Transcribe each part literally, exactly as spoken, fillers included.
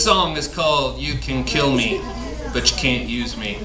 This song is called "You Can Kill Me, But You Can't Use Me."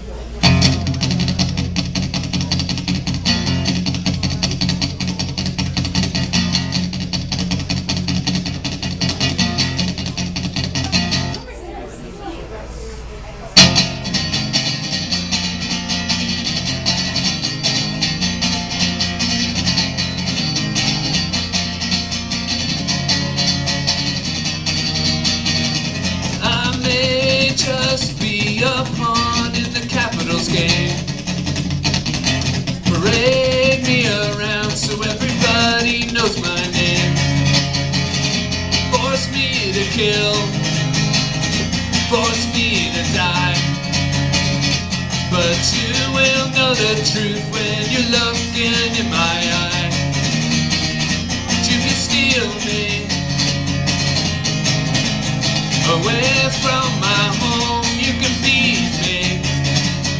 Just be a pawn in the Capitals game. Parade me around so everybody knows my name. Force me to kill, force me to die, but you will know the truth when you're looking in my eye. You can steal me away from my home, you can beat me.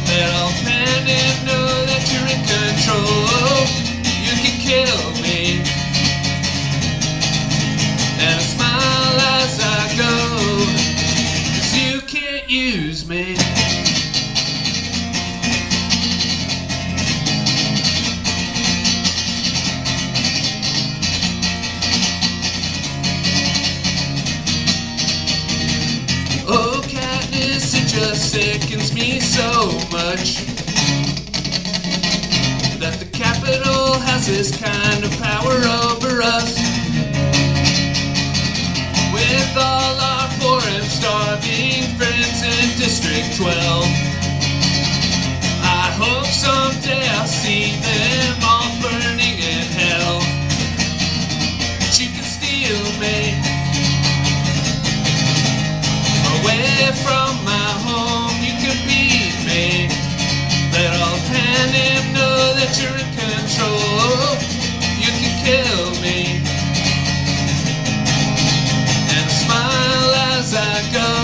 Let all panic know that you're in control. You can kill me, and I smile as I go, 'cause you can't use me. Just sickens me so much that the Capitol has this kind of power over us. With all our foreign starving friends in District twelve, I hope someday I'll see them all burning in hell. But you can steal me away from my home, you could beat me. Let all panic know that you're in control. You can kill me, and smile as I go,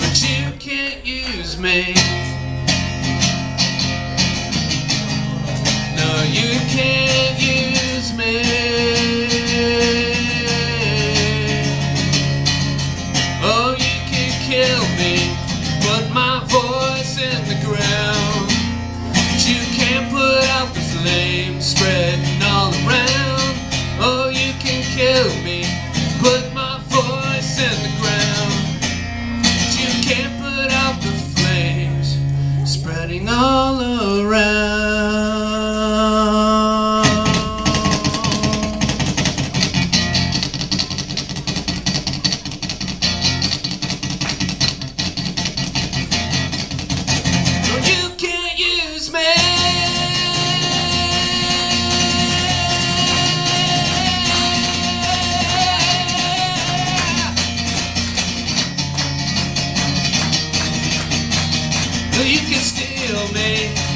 but you can't use me. No, you can't use me. Kill me, put my voice in the ground, but you can't put out the flame spreading all around. Oh, you can kill me, put my voice in the ground, but you can't put out the flames spreading all around. You can steal me